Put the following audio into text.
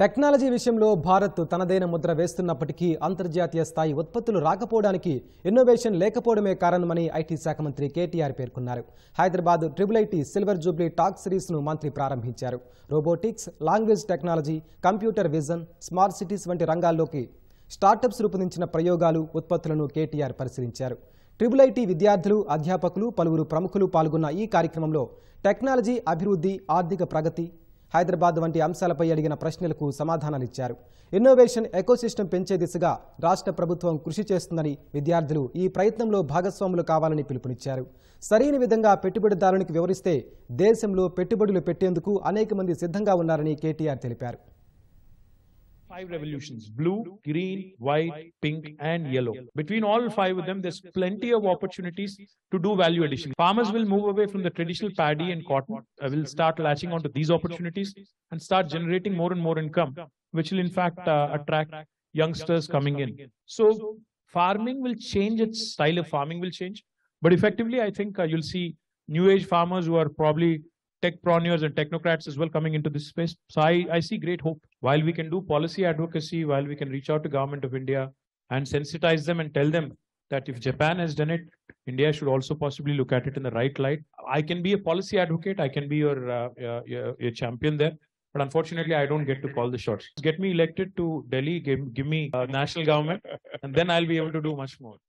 Technology విషయంలో భారత్ తనదైన ముద్ర వేస్తున్నప్పటికీ అంతర్జాతీయ స్థాయి ఉత్పత్తులు రాకపోవడానికి ఇన్నోవేషన్ లేకపోవడమే కారణమని ఐటీ శాఖ మంత్రి కేటీఆర్ పేర్కొన్నారు. Hyderabad triple IT silver jubilee talk సిరీస్ను మంత్రి ప్రారంభించారు. Robotics, language technology, computer vision, smart cities వంటి రంగాల్లోకి స్టార్టప్స్ రూపొందించిన ప్రయోగాలు, ఉత్పత్తులను కేటీఆర్ పరిశీలించారు. ట్రిపుల్ ఐటీ విద్యార్థులు, అధ్యాపకులు, పలువురు ప్రముఖులు పాల్గొన్న ఈ కార్యక్రమంలో టెక్నాలజీ అభివృద్ధి, ఆర్థిక ప్రగతి, హైదరాబాద్ వంటి అంశాలపై అడిగిన ప్రశ్నలకు సమాధానాలిచ్చారు. ఇన్నోవేషన్ ఎకోసిస్టమ్ పెంచే దిశగా రాష్ట్ర ప్రభుత్వం కృషి చేస్తుందని, విద్యార్థులు ఈ ప్రయత్నంలో భాగస్వాములు కావాలని పిలుపునిచ్చారు. సరైన విధంగా పెట్టుబడిదారునికి వివరిస్తే దేశంలో పెట్టుబడులు పెట్టేందుకు అనేక మంది సిద్ధంగా ఉన్నారని కేటీఆర్ తెలిపారు. 5 revolutions: blue, green, white, pink and yellow. Between all 5 of them, there's plenty of opportunities to do value addition. Farmers will move away from the traditional paddy and cotton. Will start latching onto these opportunities and start generating more and more income, which will in fact attract youngsters coming in. So farming will change, its style of farming will change. But effectively, I think you'll see new age farmers who are probably techpreneurs and technocrats as well coming into this space. So I see great hope. While we can do policy advocacy, while we can reach out to Government of India and sensitize them and tell them that if Japan has done it, India should also possibly look at it in the right light. I can be a policy advocate. I can be your champion there. But unfortunately, I don't get to call the shots. Get me elected to Delhi, give me a national government, and then I'll be able to do much more.